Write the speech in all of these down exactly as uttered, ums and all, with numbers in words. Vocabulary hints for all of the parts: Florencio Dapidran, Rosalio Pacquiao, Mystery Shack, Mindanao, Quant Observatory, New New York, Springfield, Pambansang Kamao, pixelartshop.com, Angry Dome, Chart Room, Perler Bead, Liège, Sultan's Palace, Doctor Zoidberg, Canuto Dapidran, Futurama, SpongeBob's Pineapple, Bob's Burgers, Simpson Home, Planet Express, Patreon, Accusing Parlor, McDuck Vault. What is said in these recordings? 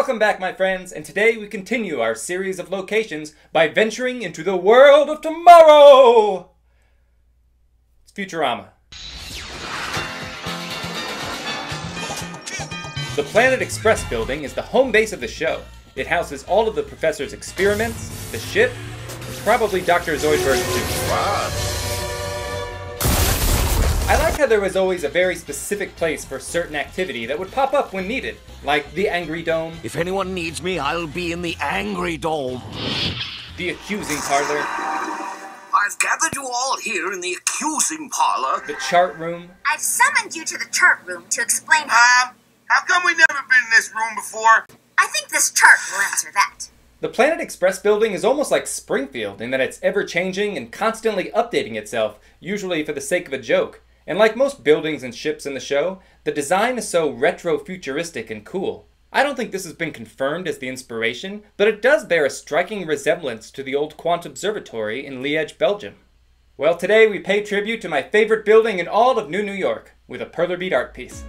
Welcome back, my friends, and today we continue our series of locations by venturing into the world of tomorrow! It's Futurama. The Planet Express building is the home base of the show. It houses all of the professor's experiments, the ship, and probably Doctor Zoidberg too. Wow. I like how there was always a very specific place for certain activity that would pop up when needed, like the Angry Dome. If anyone needs me, I'll be in the Angry Dome. The Accusing Parlor. I've gathered you all here in the Accusing Parlor. The Chart Room. I've summoned you to the Chart Room to explain how... Um, how come we've never been in this room before? I think this chart will answer that. The Planet Express building is almost like Springfield in that it's ever-changing and constantly updating itself, usually for the sake of a joke. And like most buildings and ships in the show, the design is so retro-futuristic and cool. I don't think this has been confirmed as the inspiration, but it does bear a striking resemblance to the old Quant Observatory in Liège, Belgium. Well, today we pay tribute to my favorite building in all of New New York, with a Perler Bead art piece.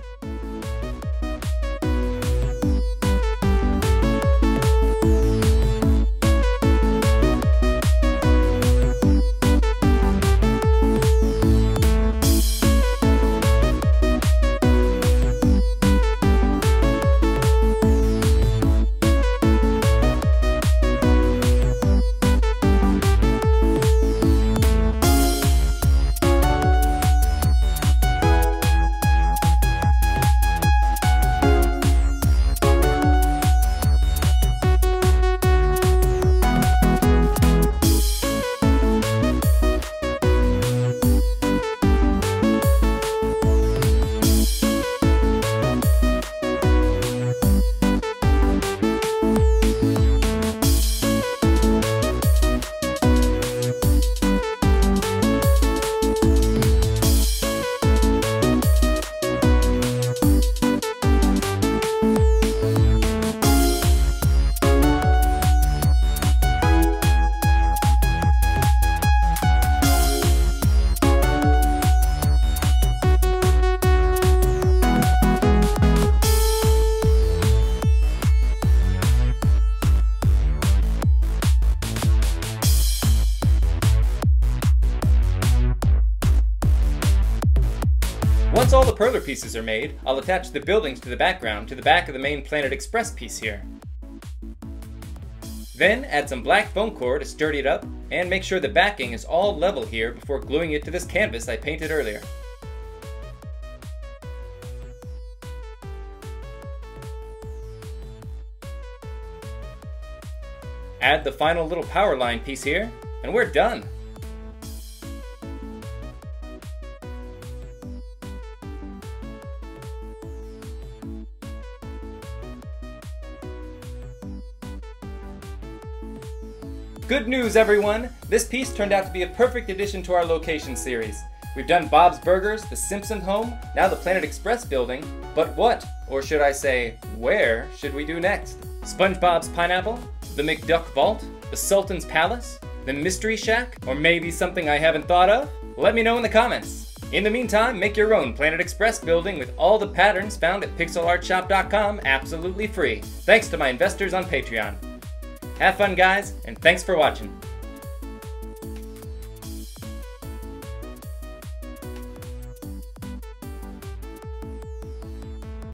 Once all the Perler pieces are made, I'll attach the buildings to the background to the back of the main Planet Express piece here. Then add some black foam core to sturdy it up, and make sure the backing is all level here before gluing it to this canvas I painted earlier. Add the final little power line piece here, and we're done! Good news, everyone! This piece turned out to be a perfect addition to our location series. We've done Bob's Burgers, the Simpson Home, now the Planet Express building, but what, or should I say, where should we do next? SpongeBob's Pineapple? The McDuck Vault? The Sultan's Palace? The Mystery Shack? Or maybe something I haven't thought of? Let me know in the comments! In the meantime, make your own Planet Express building with all the patterns found at pixel art shop dot com absolutely free, thanks to my investors on Patreon. Have fun, guys, and thanks for watching.